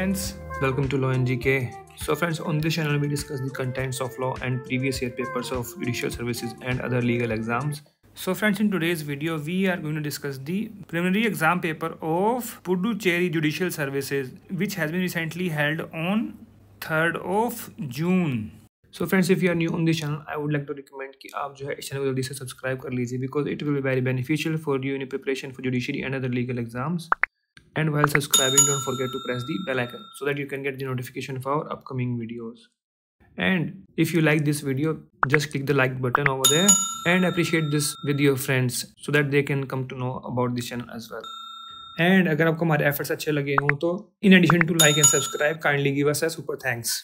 friends, welcome to Law NGK. So friends, on this channel we discuss the contents of law and previous year papers of judicial services and other legal exams. So friends, in today's video we are going to discuss the preliminary exam paper of Puducherry Judicial Services, which has been recently held on 3rd of June. So friends, if you are new on this channel, I would like to recommend कि आप जो है इस channel को जल्दी से subscribe कर लीजिए, because it will be very beneficial for you in preparation for judiciary and other legal exams. And while subscribing, don't forget to press the bell icon so that you can get the notification for our upcoming videos. And if you like this video, just click the like button over there and appreciate this with your friends so that they can come to know about this channel as well. And अगर आपको हमारे efforts अच्छे लगे हों तो in addition to like and subscribe, kindly give us a super thanks.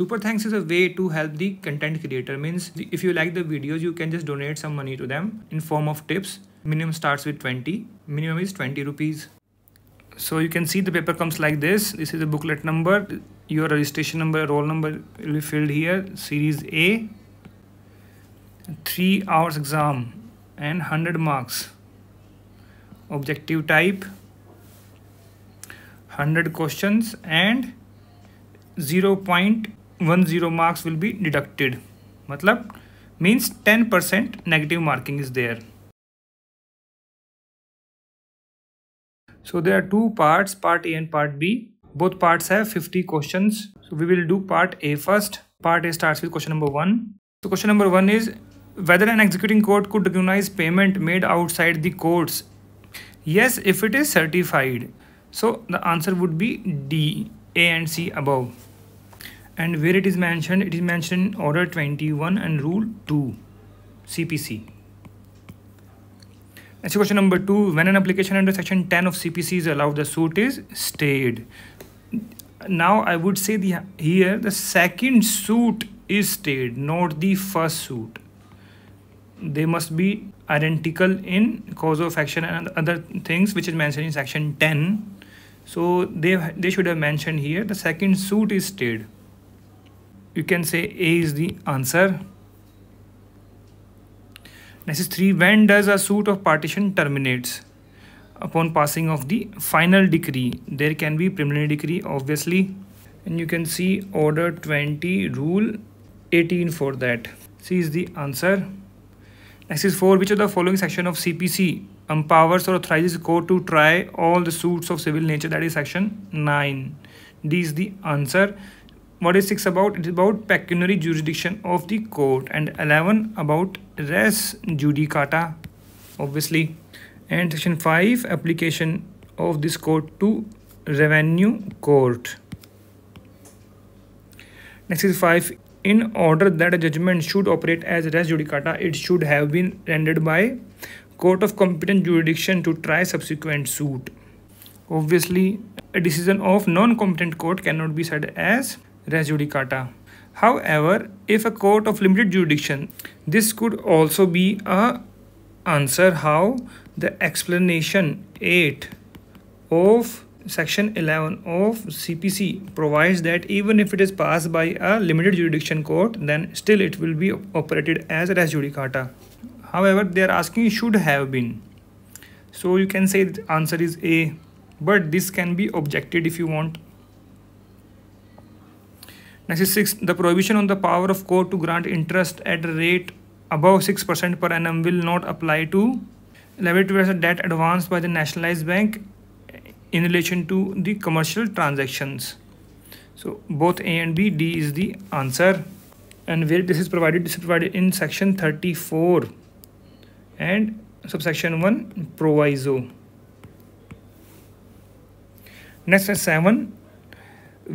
Super thanks is a way to help the content creator. Means if you like the videos, you can just donate some money to them in form of tips. Minimum starts with 20. Minimum is 20 rupees. So you can see the paper comes like this. This is a booklet number. Your registration number, roll number will be filled here. Series A. 3 hours exam and 100 marks. Objective type. 100 questions and 0.10 marks will be deducted. Matlab means 10% negative marking is there. So there are two parts, part A and part B. Both parts have 50 questions. So we will do part A first. Part A starts with question number 1. So question number 1 is whether an executing court could recognize payment made outside the courts. Yes, if it is certified. So the answer would be D. A and C above. And where it is mentioned in Order 21 and Rule 2 CPC. Next, question number 2. When an application under Section 10 of CPC is allowed, the suit is stayed. Now I would say the second suit is stayed, not the first suit. They must be identical in cause of action and other things which is mentioned in Section 10. So they should have mentioned here the second suit is stayed. You can say A is the answer. Next is 3. When does a suit of partition terminates? Upon passing of the final decree. There can be preliminary decree obviously. And you can see Order 20 Rule 18 for that. C is the answer. Next is 4. Which of the following section of CPC empowers or authorizes court to try all the suits of civil nature? That is section 9. D is the answer. What is 6 about? It is about pecuniary jurisdiction of the court, and 11 about res judicata obviously, and section 5 application of this court to revenue court. Next is 5. In order that a judgment should operate as res judicata, it should have been rendered by court of competent jurisdiction to try subsequent suit. Obviously, a decision of non-competent court cannot be said as res judicata. However, if a court of limited jurisdiction, this could also be a answer. How? The explanation 8 of Section 11 of CPC provides that even if it is passed by a limited jurisdiction court, then still it will be operated as res judicata. However, they are asking should have been. So you can say the answer is A, but this can be objected if you want. Next is 6. The prohibition on the power of court to grant interest at a rate above 6% per annum will not apply to liability of debt advanced by the nationalized bank in relation to the commercial transactions. So both A and B, D is the answer. And where this is provided in section 34 and subsection 1 proviso. Next is 7.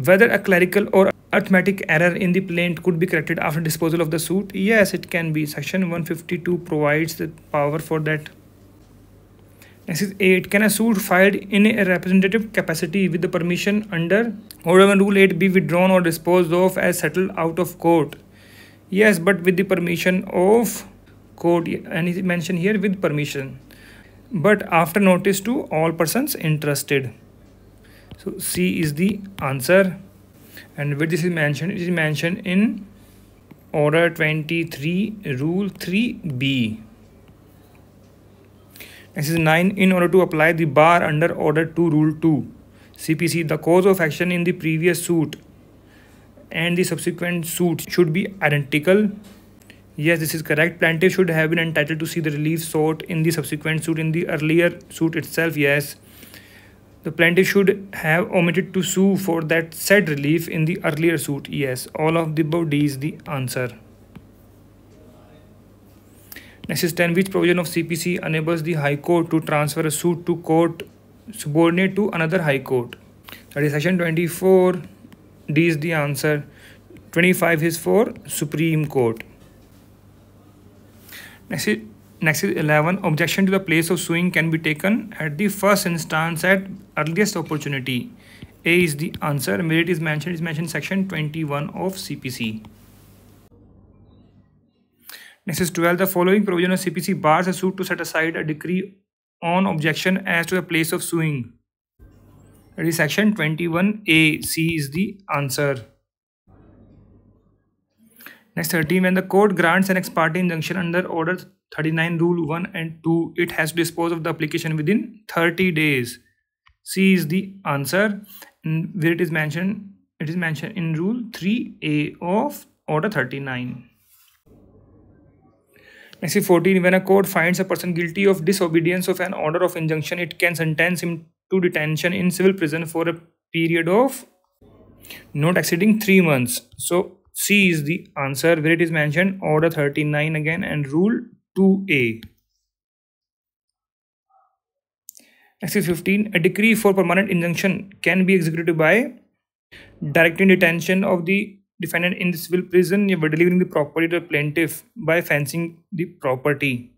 Whether a clerical or arithmetic error in the plaint could be corrected after disposal of the suit. Yes, it can be. Section 152 provides the power for that. Next is 8. Can a suit filed in a representative capacity with the permission under Order 1 Rule 8 be withdrawn or disposed of as settled out of court? Yes, but with the permission of court, and it is mentioned here with permission, but after notice to all persons interested. So C is the answer. And where this is mentioned, it is mentioned in Order 23 Rule 3B. This is 9. In order to apply the bar under Order 2 Rule 2, CPC, the cause of action in the previous suit and the subsequent suit should be identical. Yes, this is correct. Plaintiff should have been entitled to see the relief sought in the subsequent suit in the earlier suit itself. Yes, the plaintiff should have omitted to sue for that said relief in the earlier suit. Yes, all of the above D is the answer. Next is 10. Which provision of CPC enables the High Court to transfer a suit to court subordinate to another High Court? That is section 24. D is the answer. 25 is for Supreme Court. Next is 11. Objection to the place of suing can be taken at the first instance at earliest opportunity. A is the answer. Merit is mentioned. Is mentioned section 21 of CPC. Next is 12. The following provision of CPC bars a suit to set aside a decree on objection as to the place of suing. That is section 21A. C is the answer. Next 13, when the court grants an ex parte injunction under order 39 rule 1 and 2, it has to dispose of the application within 30 days. C is the answer, and where it is mentioned in rule 3A of order 39. Next is 14, when a court finds a person guilty of disobedience of an order of injunction, it can sentence him to detention in civil prison for a period of not exceeding 3 months. So C is the answer, where it is mentioned order 39 again and rule 2A. Next is 15. A decree for permanent injunction can be executed by directing detention of the defendant in the civil prison by delivering the property to the plaintiff by fencing the property.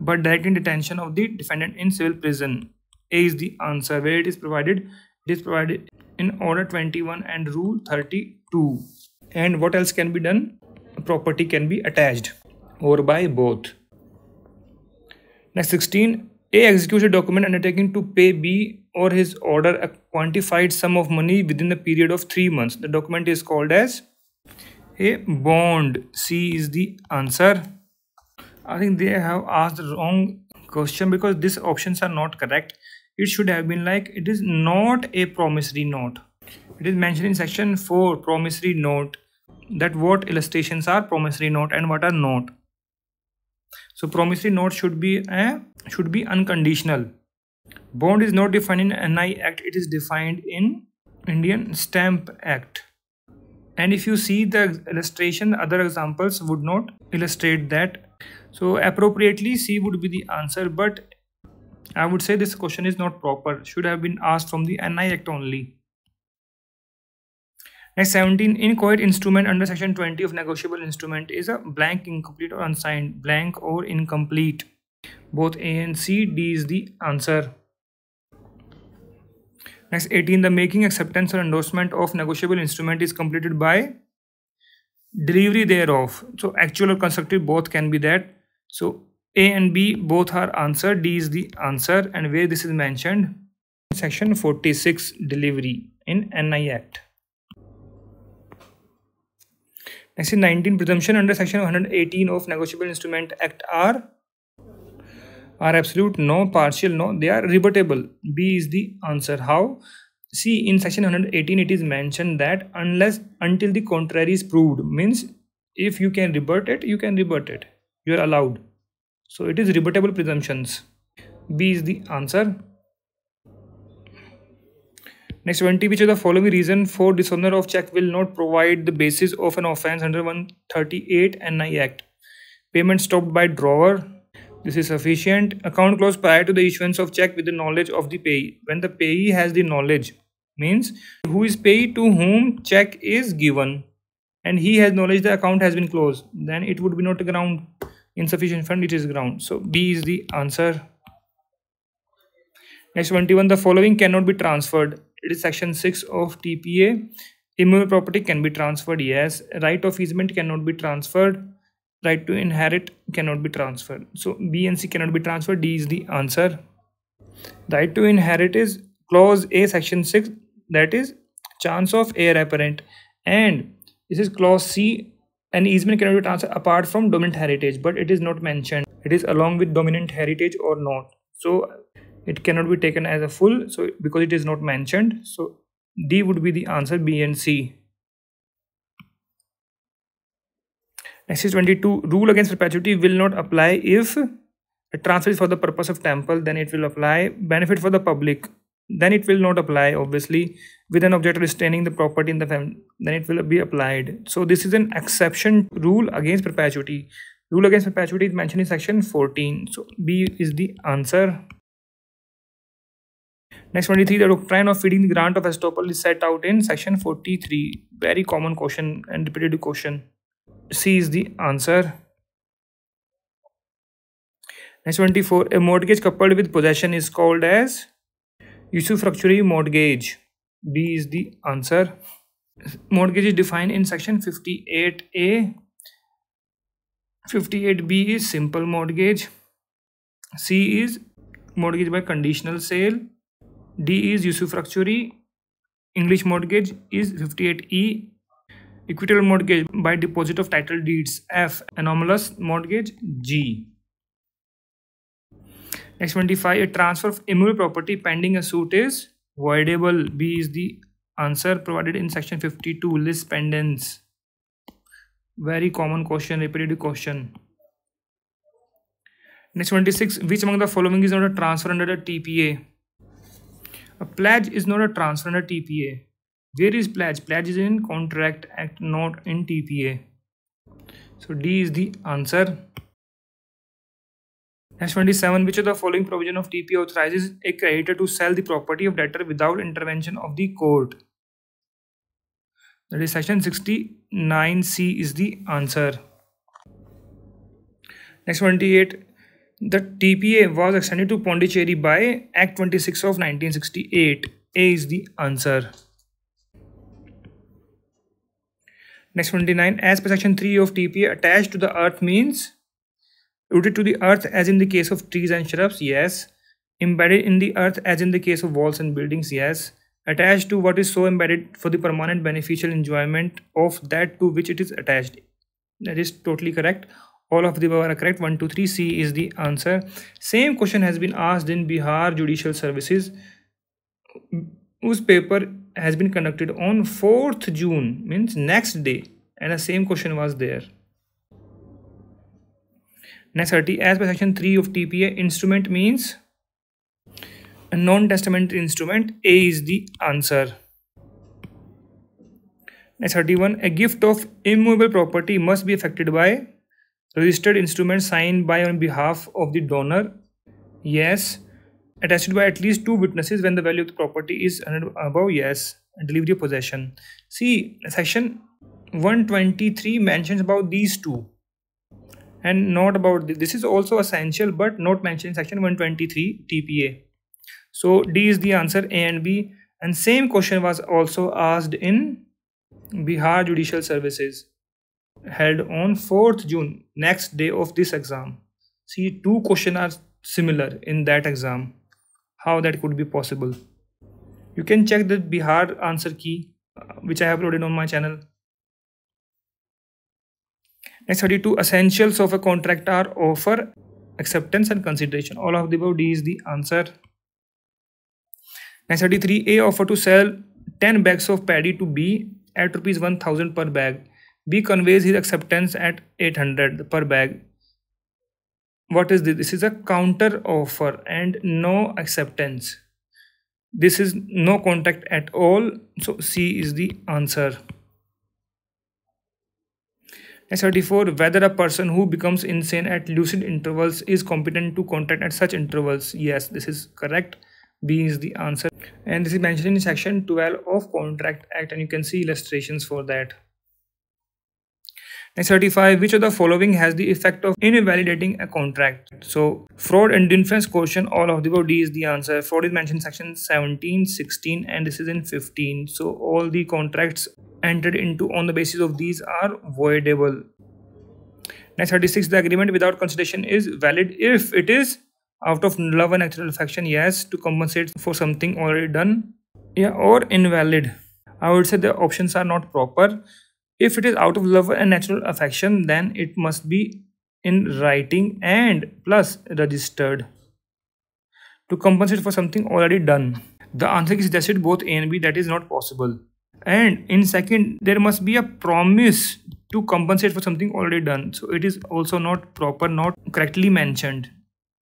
But directing detention of the defendant in civil prison. A is the answer, where it is provided in order 21 and rule 32. And what else can be done? Property can be attached or by both. Next 16. A executes a document undertaking to pay B or his order a quantified sum of money within the period of 3 months. The document is called as a bond. C is the answer. I think they have asked the wrong question because these options are not correct. It should have been like it is not a promissory note. It is mentioned in section 4 promissory note, that what illustrations are promissory note and what are not. So promissory note should be unconditional. Bond is not defined in NI Act. It is defined in Indian Stamp Act. And if you see the illustration, other examples would not illustrate that. So appropriately C would be the answer, but I would say this question is not proper. Should have been asked from the NI Act only. Next 17, inchoate instrument under section 20 of negotiable instrument is a blank, incomplete or unsigned. Blank or incomplete. Both A and C. D is the answer. Next 18, the making, acceptance or endorsement of negotiable instrument is completed by delivery thereof. So actual or constructive, both can be that. So A and B both are answer. D is the answer, and where this is mentioned in section 46 delivery in NI Act. Next is 19. Presumption under section 118 of Negotiable Instrument Act are absolute, no, partial, no. They are rebuttable. B is the answer. How? See, in section 118 it is mentioned that unless until the contrary is proved, means if you can rebut it, you can rebut it. You are allowed. So it is rebuttable presumptions. B is the answer. Next 20, which of the following reason for dishonor of check will not provide the basis of an offence under 138 NI Act? Payment stopped by drawer. This is sufficient. Account closed prior to the issuance of check with the knowledge of the payee. When the payee has the knowledge, means who is payee to whom check is given, and he has knowledge the account has been closed, then it would be not a ground. Insufficient fund, it is ground. So B is the answer. Next 21, the following cannot be transferred. It is section 6 of TPA. Immovable property can be transferred. Yes. Right of easement cannot be transferred. Right to inherit cannot be transferred. So B and C cannot be transferred. D is the answer. Right to inherit is clause A section 6, that is chance of heir apparent. And this is clause C. An easement cannot be transferred apart from dominant heritage, but it is not mentioned. It is along with dominant heritage or not. So it cannot be taken as a full, so because it is not mentioned. So D would be the answer, B and C. Next is 22. Rule against perpetuity will not apply if a transfer is for the purpose of temple, then it will apply. Benefit for the public, then it will not apply, obviously. With an object restraining the property in the family, then it will be applied. So this is an exception rule against perpetuity. Rule against perpetuity is mentioned in section 14. So B is the answer. Next, 23. The doctrine of feeding the grant of estoppel is set out in section 43. Very common question and repeated question. C is the answer. Next, 24. A mortgage coupled with possession is called as usufructuary mortgage. B is the answer. Mortgage is defined in section 58A. 58B is simple mortgage. C is mortgage by conditional sale. D is usufructuary. English mortgage is 58E. Equitable mortgage by deposit of title deeds. F. Anomalous mortgage. G. Next, 25. A transfer of immovable property pending a suit is voidable. B is the answer, provided in section 52. Lis pendens. Very common question, repeated question. Next, 26. Which among the following is not a transfer under the TPA? A pledge is not a transfer under TPA. Where is pledge? Pledge is in Contract Act, not in TPA. So D is the answer. Next, 27. Which of the following provision of TPA authorizes a creditor to sell the property of debtor without intervention of the court? That is section 69. C is the answer. Next, 28. The TPA was extended to Puducherry by Act 26 of 1968. A is the answer. Next, 29. As per section 3 of TPA, attached to the earth means rooted to the earth as in the case of trees and shrubs. Yes. Embedded in the earth as in the case of walls and buildings. Yes. Attached to what is so embedded for the permanent beneficial enjoyment of that to which it is attached. That is totally correct. All of the above are correct. 1, 2, 3. C is the answer. Same question has been asked in Bihar Judicial Services, whose paper has been conducted on 4th June, means next day. And the same question was there. Next, 30. As per section 3 of TPA, instrument means a non-testamentary instrument. A is the answer. Next, 31. A gift of immovable property must be effected by registered instrument signed by on behalf of the donor. Yes. Attested by at least two witnesses when the value of the property is above. Yes. Delivery of possession. See, section 123 mentions about these two and not about this. This is also essential but not mentioned in section 123 TPA. So D is the answer, A and B. And same question was also asked in Bihar Judicial Services, held on 4th June, next day of this exam. See, two questions are similar in that exam. How that could be possible? You can check the Bihar answer key, which I have uploaded on my channel. Next, 32. Essentials of a contract are offer, acceptance and consideration. All of the above. D is the answer. Next, 33. A offer to sell 10 bags of paddy to B at rupees 1000 per bag. B conveys his acceptance at 800 per bag. What is this? This is a counter offer and no acceptance. This is no contract at all. So C is the answer. Next, 34. Whether a person who becomes insane at lucid intervals is competent to contract at such intervals. Yes, this is correct. B is the answer. And this is mentioned in section 12 of Contract Act, and you can see illustrations for that. Next, 35. Which of the following has the effect of invalidating a contract? So, fraud and inference coercion, all of the above. D is the answer. Fraud is mentioned in section 17, 16, and this is in 15. So, all the contracts entered into on the basis of these are voidable. Next, 36. The agreement without consideration is valid if it is out of love and natural affection. Yes, to compensate for something already done. Yeah, or invalid. I would say the options are not proper. If it is out of love and natural affection, then it must be in writing and plus registered. to compensate for something already done? The answer is that's it, both A and B. That is not possible. And in second, there must be a promise to compensate for something already done. So it is also not proper, not correctly mentioned.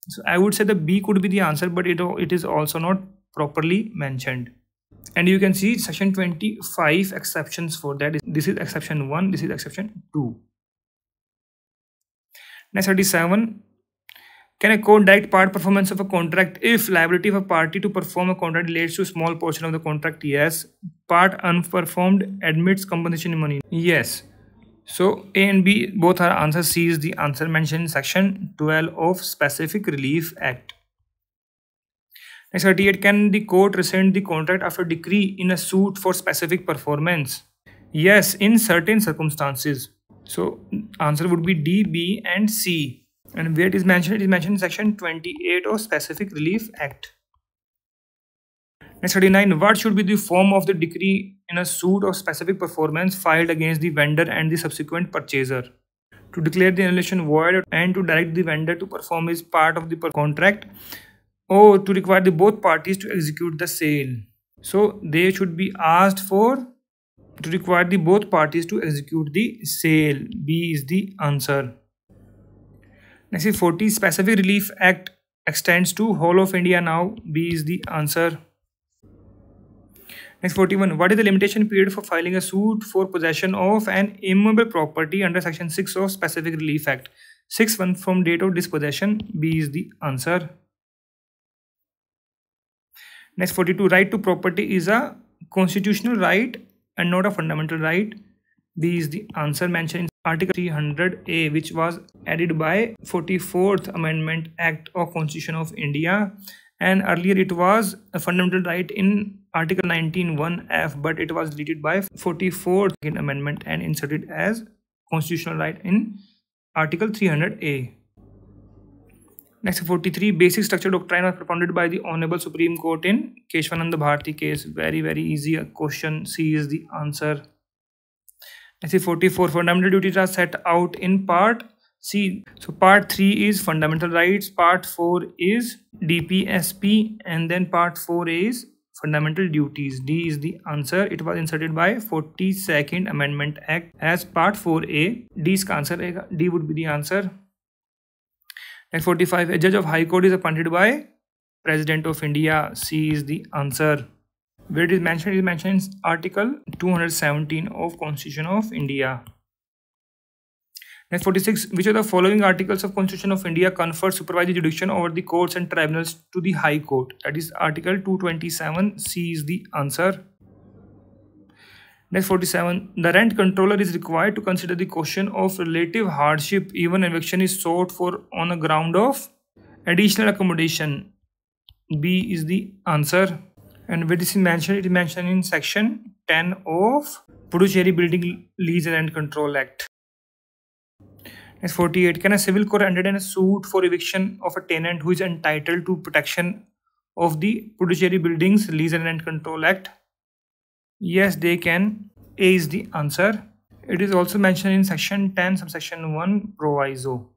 So I would say the B could be the answer, but it is also not properly mentioned. And you can see section 25 exceptions for that. This is exception 1, this is exception 2. Next 37. Can a court direct part performance of a contract if liability of a party to perform a contract relates to a small portion of the contract? Yes. Part unperformed admits compensation in money? Yes. So A and B both are answers. C is the answer mentioned in section 12 of Specific Relief Act. Next 38. Can the court rescind the contract after decree in a suit for specific performance? Yes, in certain circumstances. So answer would be D, B and C. And where it is mentioned in section 28 of Specific Relief Act. Next 39. What should be the form of the decree in a suit of specific performance filed against the vendor and the subsequent purchaser? To declare the annulment void and to direct the vendor to perform his part of the contract, or to require the both parties to execute the sale. So they should be asked for to require the both parties to execute the sale. B is the answer. Next is 40. Specific Relief Act extends to whole of India now. B is the answer. Next 41. What is the limitation period for filing a suit for possession of an immovable property under section 6 of Specific Relief Act? 6 months from date of dispossession. B is the answer. Next 42. Right to property is a constitutional right and not a fundamental right. B is the answer mentioned in Article 300A, which was added by 44th Amendment Act of Constitution of India, and earlier it was a fundamental right in Article 19(1)(f), but it was deleted by 44th Amendment and inserted as constitutional right in Article 300A. Next 43. Basic structure doctrine was propounded by the Honorable Supreme Court in Kesavananda Bharati case. Very easy question. C is the answer. Next 44. Fundamental duties are set out in part C. So part 3 is fundamental rights, part 4 is DPSP, and then part 4 is fundamental duties. D is the answer. It was inserted by 42nd Amendment Act as part 4A. D would be the answer. Next 45. A judge of High Court is appointed by President of India. C is the answer. Where it is mentioned in Article 217 of Constitution of India. Next 46. Which of the following articles of Constitution of India confers supervisory jurisdiction over the courts and tribunals to the High Court? That is Article 227. C is the answer. Next 47. The rent controller is required to consider the question of relative hardship even eviction is sought for on a ground of additional accommodation. B is the answer. And where this is mentioned, it is mentioned in section 10 of Puducherry Building Lease and Rent Control Act. Next 48. Can a civil court entertain a suit for eviction of a tenant who is entitled to protection of the Puducherry Buildings Lease and Rent Control Act? Yes, they can. A is the answer. It is also mentioned in section 10, subsection 1, proviso.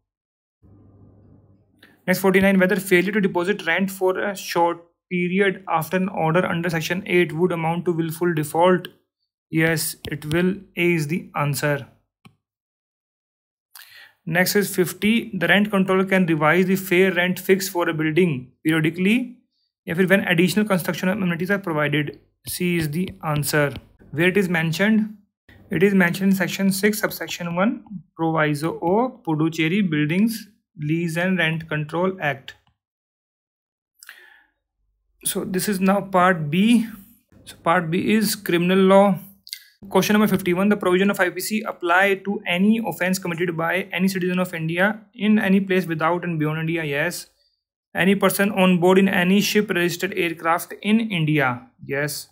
Next 49. Whether failure to deposit rent for a short period after an order under section 8 would amount to willful default? Yes, it will. A is the answer. Next is 50. The rent controller can revise the fair rent fix for a building periodically if and when additional construction amenities are provided. C is the answer. Where it is mentioned? It is mentioned in section 6, subsection 1, proviso of Puducherry Buildings Lease and Rent Control Act. So this is now part B. So part B is criminal law. Question number 51. The provision of IPC apply to any offense committed by any citizen of India in any place without and beyond India? Yes. Any person on board in any ship registered aircraft in India? Yes.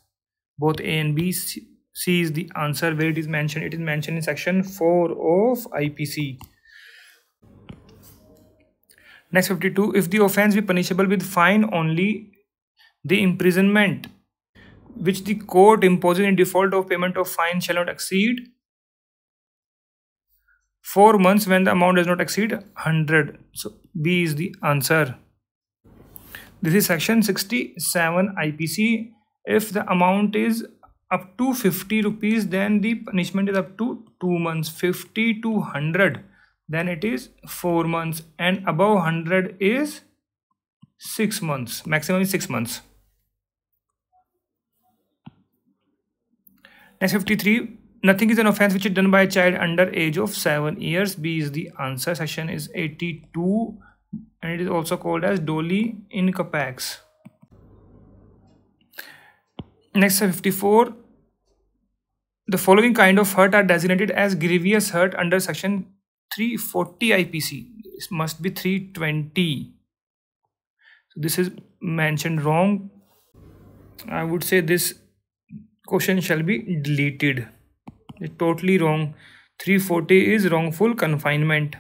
Both A and B. C is the answer. Where it is mentioned? It is mentioned in section 4 of IPC. Next 52. If the offense be punishable with fine only, the imprisonment which the court imposes in default of payment of fine shall not exceed 4 months when the amount does not exceed 100. So B is the answer. This is section 67 IPC. If the amount is up to 50 rupees, then the punishment is up to 2 months. 50 to 100, then it is 4 months, and above 100 is 6 months. Maximum is 6 months. Next, 53. Nothing is an offense which is done by a child under age of 7 years. B is the answer. Section is 82, and it is also called as doli in capax. Next, 54. The following kind of hurt are designated as grievous hurt under section 340 IPC. This must be 320. So this is mentioned wrong. I would say this question shall be deleted. It's totally wrong. 340 is wrongful confinement.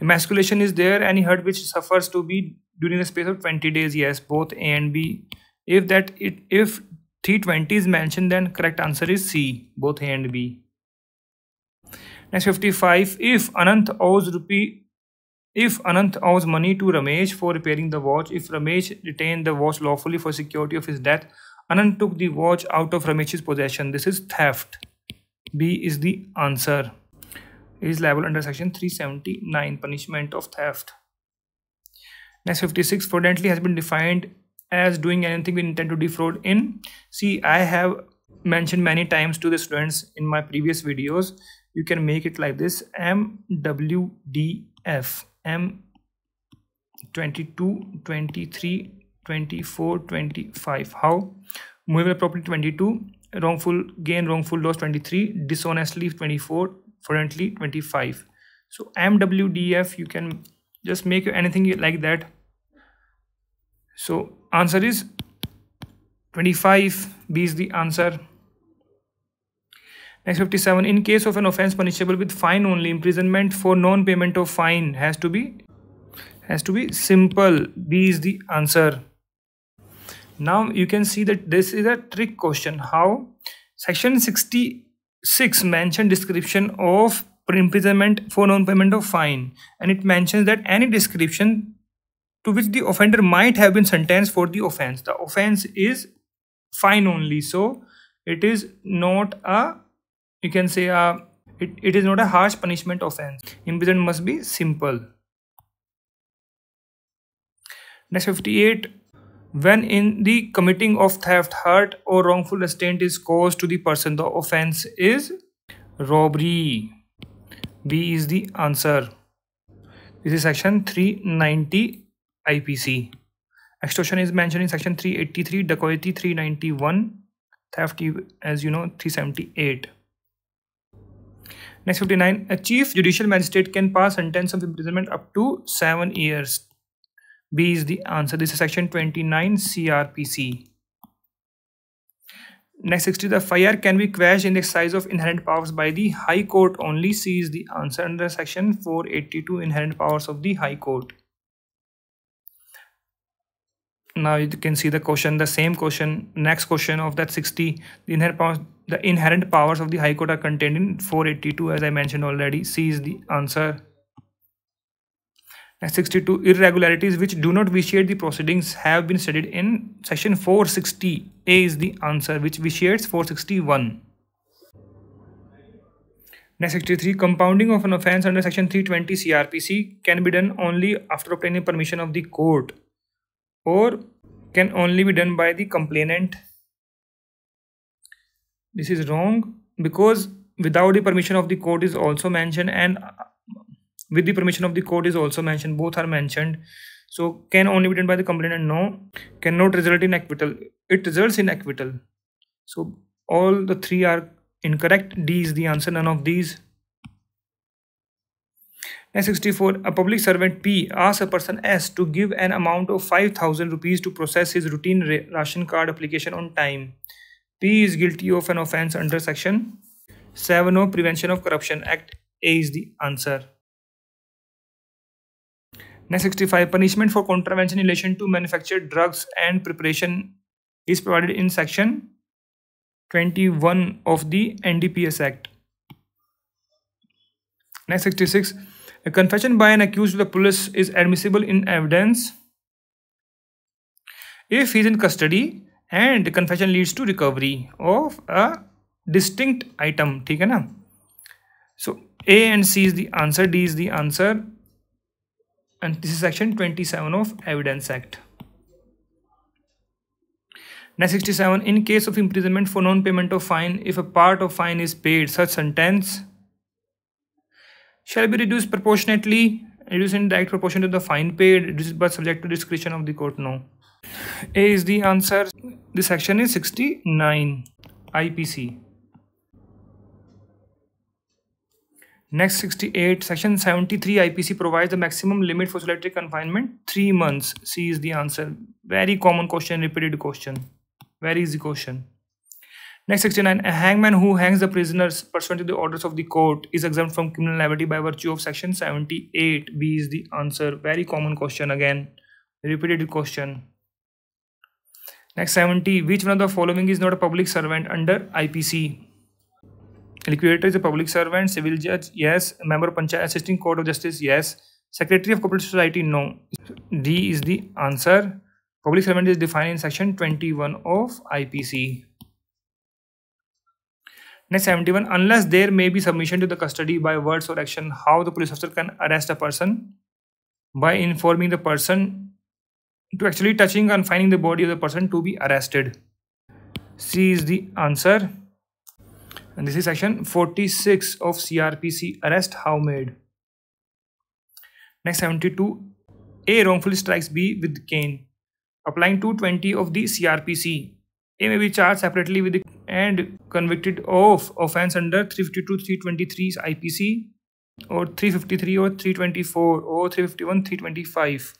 Emasculation is there. Any hurt which suffers to be during the space of 20 days. Yes, both A and B. If 320 is mentioned, then correct answer is C, both A and B. Next, 55. If Anant owes money to Ramesh for repairing the watch, if Ramesh retained the watch lawfully for security of his death, Anant took the watch out of Ramesh's possession. This is theft. B is the answer. It is liable under section 379, punishment of theft. Next, 56. Fraudulently has been defined as doing anything we intend to defraud in. See, I have mentioned many times to the students in my previous videos. You can make it like this: MWDF, M22, 23, 24, 25. How? Movable property 22, wrongful gain, wrongful loss 23, dishonestly 24, fraudulently 25. So MWDF, you can just make anything like that. So answer is 25. B is the answer. Next, 57. In case of an offence punishable with fine only, imprisonment for non-payment of fine has to be simple. B is the answer. Now you can see that this is a trick question. How? Section 66 mentioned description of imprisonment for non-payment of fine, and it mentions that any description to which the offender might have been sentenced for the offense. The offense is fine only, so it is not a, you can say, it is not a harsh punishment offense. Imprisonment must be simple. Next, 58. When in the committing of theft, hurt or wrongful restraint is caused to the person, the offense is robbery. B is the answer. This is section 390. IPC. Extortion is mentioned in section 383, dacoity 391, theft, as you know, 378. Next, 59. A chief judicial magistrate can pass sentence of imprisonment up to 7 years. B is the answer. This is section 29 CRPC. Next, 60. The fire can be quashed in the exercise of inherent powers by the High Court only. C is the answer under section 482, inherent powers of the High Court. Now you can see the question, the same question, next question of that 60. The inherent powers of the High Court are contained in 482, as I mentioned already. C is the answer. Next, 62. Irregularities which do not vitiate the proceedings have been studied in section 460. A is the answer, which vitiates 461. Next, 63. Compounding of an offence under section 320 CRPC can be done only after obtaining permission of the court, or can only be done by the complainant. This is wrong, because without the permission of the court is also mentioned, and with the permission of the court is also mentioned. Both are mentioned. So can only be done by the complainant, no. Cannot result in acquittal, it results in acquittal. So all the three are incorrect. D is the answer, none of these. Next, 64. A public servant P asks a person S to give an amount of 5,000 rupees to process his routine ration card application on time. P is guilty of an offence under section 70 Prevention of Corruption Act. A is the answer. Next, 65. Punishment for contravention in relation to manufactured drugs and preparation is provided in section 21 of the NDPS Act. Next, 66. A confession by an accused to the police is admissible in evidence if he is in custody and confession leads to recovery of a distinct item. ठीक है ना? So A and C is the answer, D is the answer, and this is section 27 of Evidence Act. Next 67. In case of imprisonment for non-payment of fine, if a part of fine is paid, such sentence shall be reduced proportionately, reduced in direct proportion to the fine paid, reduced but subject to discretion of the court. No. A is the answer. This section is 69 IPC. Next 68. Section 73 IPC provides the maximum limit for solitary confinement 3 months. C is the answer. Very common question, repeated question, very easy question. Next 69. A hangman who hangs the prisoners pursuant to the orders of the court is exempt from criminal liability by virtue of section 78. B is the answer. Very common question again, repeated question. Next 70. Which one of the following is not a public servant under IPC? Liquidator is a public servant. Civil judge, yes. Member of Panchayat, assisting court of justice, yes. Secretary of corporate society, no. D is the answer. Public servant is defined in section 21 of IPC. Next 71. Unless there may be submission to the custody by words or action, how the police officer can arrest a person? By informing the person to actually touching and finding the body of the person to be arrested. C is the answer. And this is section 46 of CRPC, arrest how made. Next 72. A wrongfully strikes B with cane. Applying 220 of the CRPC, A may be charged separately with the and convicted of offence under 352, 323 IPC, or 353 or 324 or 351, 325,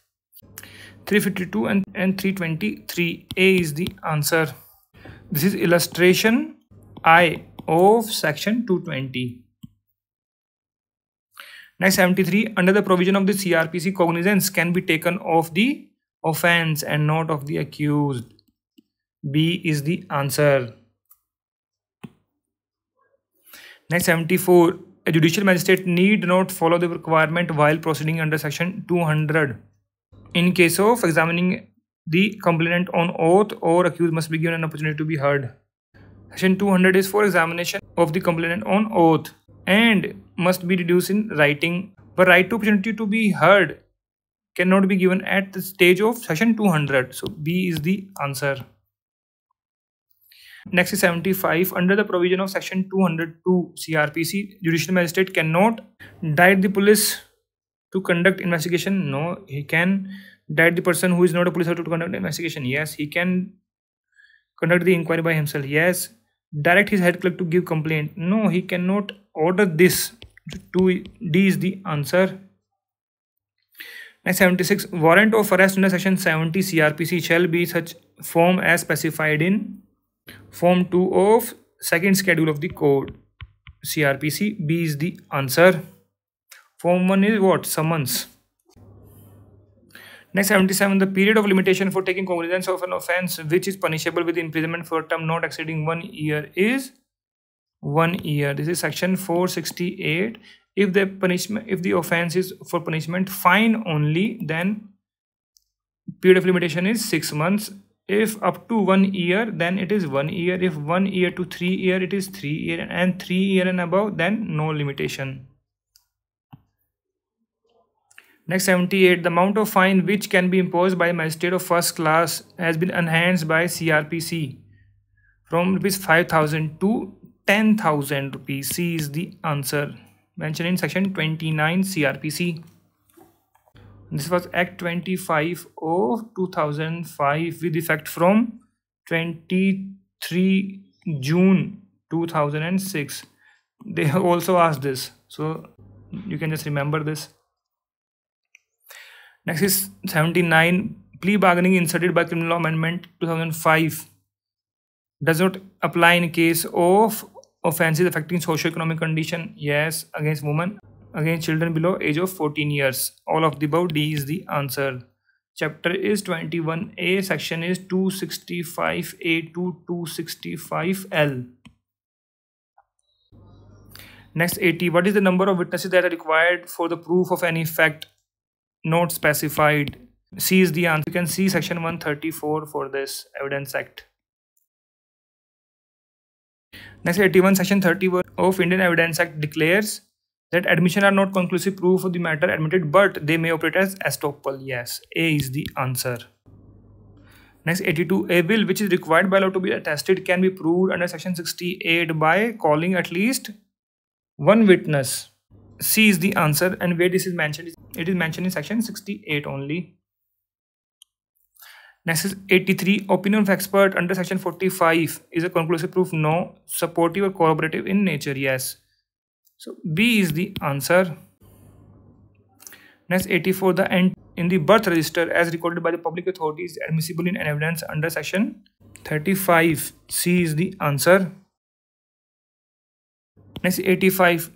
352 and 323. A is the answer. This is illustration I of section 220. Next 73. Under the provision of the CRPC, cognizance can be taken of the offense and not of the accused. B is the answer. Next 74. A judicial magistrate need not follow the requirement while proceeding under section 200. In case of examining the complainant on oath, or accused must be given an opportunity to be heard. Section 200 is for examination of the complainant on oath and must be reduced in writing. But right to opportunity to be heard cannot be given at the stage of section 200. So B is the answer. Next is 75. Under the provision of section 202 CRPC, judicial magistrate cannot direct the police to conduct investigation. No, he can direct the person who is not a police officer to conduct investigation. Yes, he can conduct the inquiry by himself. Yes, direct his head clerk to give complaint. No, he cannot order this. D is the answer. Next 76. Warrant of arrest under section 70 CRPC shall be such form as specified in form 2 of second schedule of the code CRPC. B is the answer. Form 1 is what? Summons. Next 77. The period of limitation for taking cognizance of an offence which is punishable with imprisonment for a term not exceeding 1 year is 1 year. This is section 468. If the offense is for punishment fine only, then period of limitation is 6 months. If up to 1 year, then it is 1 year. If 1 year to 3 year, it is 3 year, and 3 year and above, then no limitation. Next 78. The amount of fine which can be imposed by magistrate of first class has been enhanced by CRPC from ₹5,000 to ₹10,000. C is the answer. Mentioned in section 29 CRPC. This was Act 25 of 2005 with effect from 23 June 2006. They have also asked this, so you can just remember this. Next is 79. Plea bargaining inserted by Criminal Law Amendment 2005 does not apply in case of offenses affecting socio-economic condition, yes, against women, against children below age of 14 years. All of the above. D is the answer. Chapter is 21A, section is 265A to 265L. Next 80. What is the number of witnesses that are required for the proof of any fact not specified? C is the answer. You can see section 134 for this Evidence Act. Next, 81, section 31 of Indian Evidence Act declares that admission are not conclusive proof of the matter admitted, but they may operate as estoppel. Yes, A is the answer. Next, 82, a bill which is required by law to be attested can be proved under section 68 by calling at least one witness. C is the answer, and where this is mentioned, it is mentioned in section 68 only. Next is 83, opinion of expert under section 45 is a conclusive proof. No. Supportive or corroborative in nature. Yes. So B is the answer. Next, 84, the entry in the birth register as recorded by the public authority is admissible in evidence under section 35. C is the answer. Next, 85,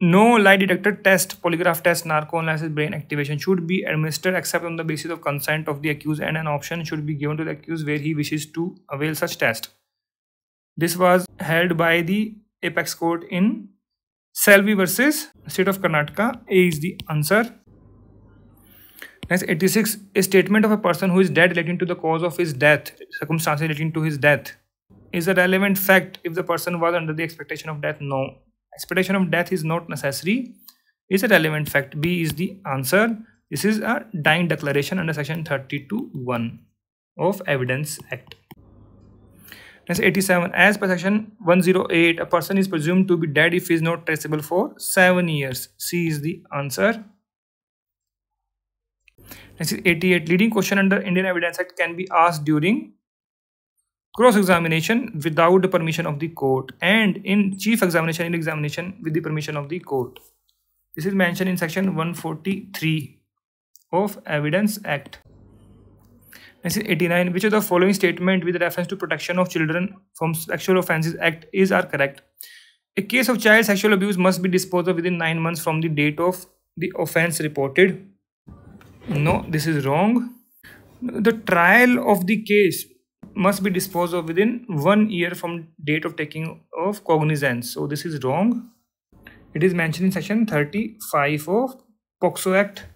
no lie detector test, polygraph test, narcoanalysis, brain activation should be administered except on the basis of consent of the accused, and an option should be given to the accused where he wishes to avail such test. This was held by the Apex Court in Selvi versus State of Karnataka. A is the answer. Next, 86, a statement of a person who is dead relating to the cause of his death, circumstances relating to his death, is a relevant fact if the person was under the expectation of death. No. Expectation of death is not necessary, is a relevant fact. B is the answer. This is a dying declaration under section 32(1) of Evidence Act. Next, 87, as per section 108, a person is presumed to be dead if he is not traceable for 7 years. C is the answer. Next is 88, leading question under Indian Evidence Act can be asked during cross-examination without the permission of the court, and in chief examination, in examination with the permission of the court. This is mentioned in section 143 of Evidence Act. Next is 89, which of the following statement with reference to Protection of Children from Sexual Offences Act is are correct? A case of child sexual abuse must be disposed of within 9 months from the date of the offence reported. No, this is wrong. The trial of the case must be disposed of within 1 year from date of taking of cognizance. So this is wrong. It is mentioned in section 35 of POCSO Act,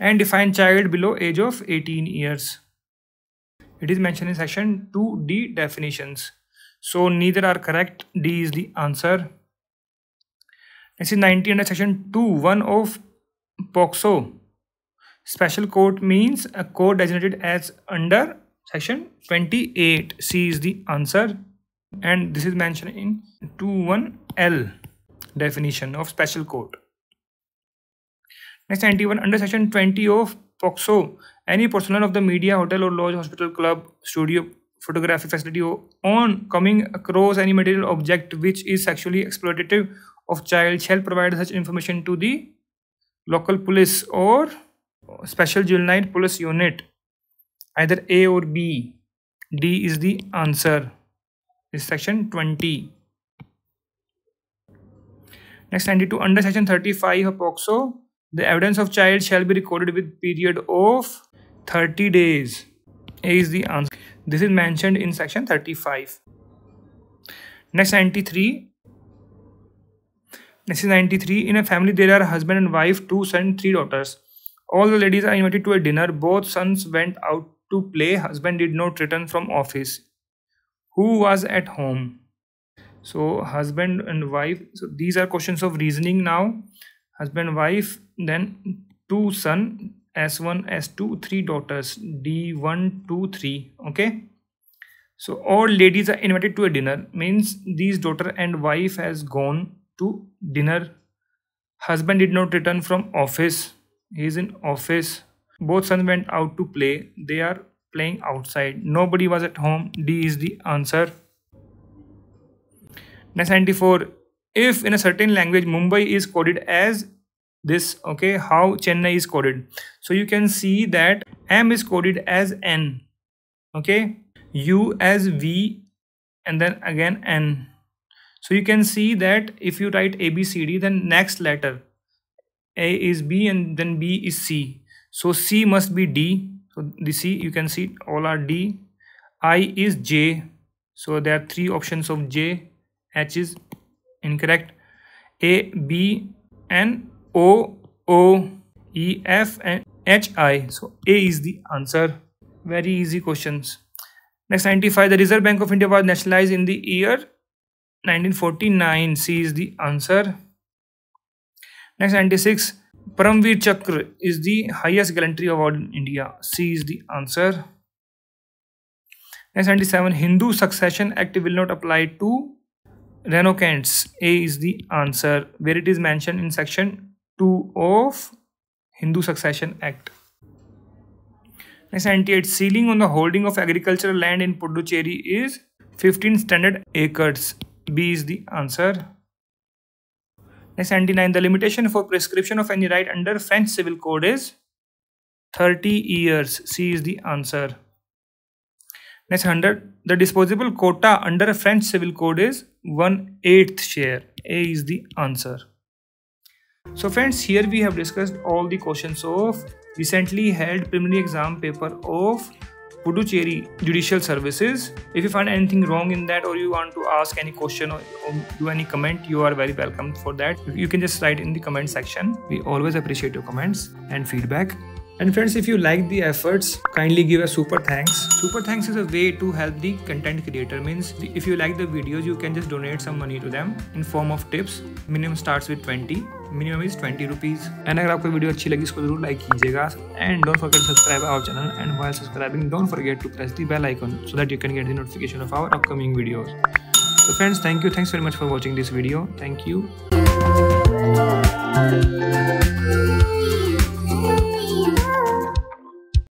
and define child below age of 18 years. It is mentioned in section 2D definitions. So neither are correct. D is the answer. Next is 90, under section 2(1) of POCSO. Special court means a court designated as under section 28. C is the answer, and this is mentioned in 21L definition of special court. Next, 91, under section 20 of POCSO, any personnel of the media, hotel or lodge, hospital, club, studio, photographic facility, on coming across any material object which is sexually exploitative of child shall provide such information to the local police or special juvenile police unit, either A or B. D is the answer. This is section 20. Next, 92, under section 35 of POCSO, the evidence of child shall be recorded with period of 30 days. A is the answer. This is mentioned in section 35. Next, 93. This is 93. In a family, there are husband and wife, 2 sons, 3 daughters. All the ladies are invited to a dinner. Both sons went out to play. Husband did not return from office. Who was at home? So husband and wife. So these are questions of reasoning now. Husband, wife, then 2 sons, S1, S2, 3 daughters, D1, 2, 3. Okay. So all ladies are invited to a dinner. Means these daughter and wife has gone to dinner. Husband did not return from office. He is in office. Both sons went out to play. They are playing outside. Nobody was at home. D is the answer. Next, 94. If in a certain language Mumbai is coded as this, okay, how Chennai is coded. So you can see that M is coded as N, okay, U as V, and then again N. So you can see that if you write ABCD, then next letter A is B and then B is C. So C must be D. So the C, you can see all are D. I is J. So there are 3 options of J. H is incorrect. A, B, and O, O, E, F, and HI. So A is the answer. Very easy questions. Next, 95. The Reserve Bank of India was nationalized in the year 1949. C is the answer. Next, 96. Paramvir Chakra is the highest gallantry award in India. C is the answer. Next, 97. Hindu Succession Act will not apply to renegades. A is the answer, where it is mentioned in section 2 of Hindu Succession Act. Next, 98. Ceiling on the holding of agricultural land in Puducherry is 15 standard acres. B is the answer. Next, 99. The limitation for prescription of any right under French Civil Code is 30 years. C is the answer. Next, 100. The disposable quota under French Civil Code is 1/8 share. A is the answer. So friends, here we have discussed all the questions of recently held preliminary exam paper of Puducherry Judicial Services. If you find anything wrong in that, or you want to ask any question or do any comment, you are very welcome for that. You can just write in the comment section. We always appreciate your comments and feedback. And friends, if you like the efforts, kindly give a super thanks. Super thanks is a way to help the content creator. Means if you like the videos, you can just donate some money to them in form of tips. Minimum starts with 20. Minimum is 20 rupees. And अगर आपको video अच्छी लगी, इसको जरूर like कीजिएगा. And don't forget to subscribe our channel. And while subscribing, don't forget to press the bell icon so that you can get the notification of our upcoming videos. So friends, thank you. Thanks very much for watching this video. Thank you.